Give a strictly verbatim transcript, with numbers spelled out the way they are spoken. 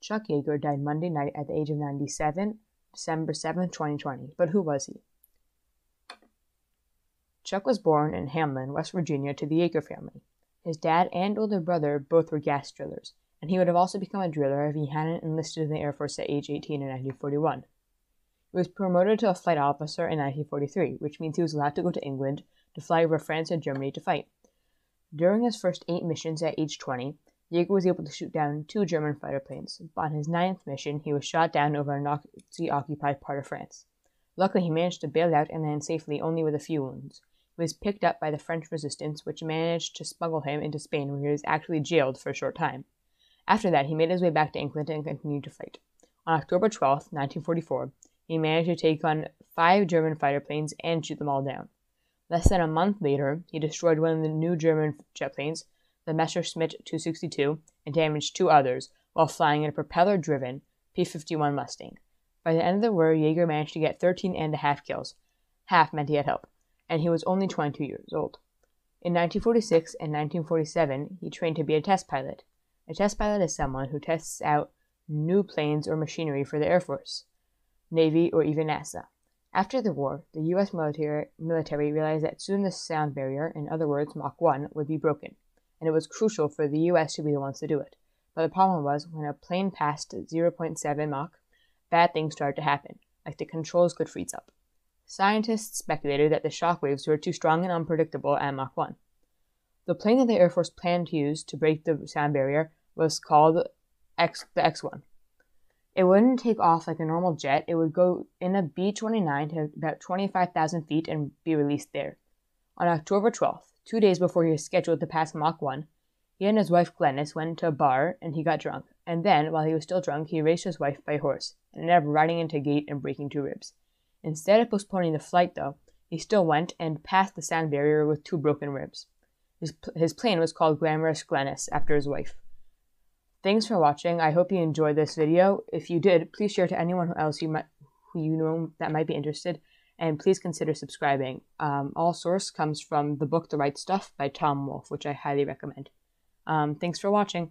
Chuck Yeager died Monday night at the age of ninety-seven, December seventh, twenty twenty. But who was he? Chuck was born in Hamlin, West Virginia, to the Yeager family. His dad and older brother both were gas drillers, and he would have also become a driller if he hadn't enlisted in the Air Force at age eighteen in nineteen forty-one. He was promoted to a flight officer in nineteen forty-three, which means he was allowed to go to England to fly over France and Germany to fight. During his first eight missions at age twenty, Yeager was able to shoot down two German fighter planes. But on his ninth mission, he was shot down over a Nazi-occupied part of France. Luckily, he managed to bail out and land safely only with a few wounds. He was picked up by the French Resistance, which managed to smuggle him into Spain, where he was actually jailed for a short time. After that, he made his way back to England and continued to fight. On October twelfth, nineteen forty-four, he managed to take on five German fighter planes and shoot them all down. Less than a month later, he destroyed one of the new German jet planes, the Messerschmitt two sixty-two, and damaged two others while flying in a propeller-driven P fifty-one Mustang. By the end of the war, Yeager managed to get thirteen and a half kills. Half meant he had help, and he was only twenty-two years old. In nineteen forty-six and nineteen forty-seven, he trained to be a test pilot. A test pilot is someone who tests out new planes or machinery for the Air Force, Navy, or even NASA. After the war, the U S military, military realized that soon the sound barrier, in other words, Mach one, would be broken, and it was crucial for the U S to be the ones to do it. But the problem was, when a plane passed zero point seven Mach, bad things started to happen, like the controls could freeze up. Scientists speculated that the shock waves were too strong and unpredictable at Mach one. The plane that the Air Force planned to use to break the sound barrier was called X, the X one. It wouldn't take off like a normal jet. It would go in a B twenty-nine to about twenty-five thousand feet and be released there. On October twelfth, two days before he was scheduled to pass Mach one, he and his wife Glennis went to a bar and he got drunk. And then, while he was still drunk, he raced his wife by horse and ended up riding into a gate and breaking two ribs. Instead of postponing the flight, though, he still went and passed the sound barrier with two broken ribs. His, his plane was called Glamorous Glennis after his wife. Thanks for watching. I hope you enjoyed this video. If you did, please share to anyone else you might, who you know that might be interested, and please consider subscribing. Um, all source comes from the book The Right Stuff by Tom Wolfe, which I highly recommend. Um, thanks for watching.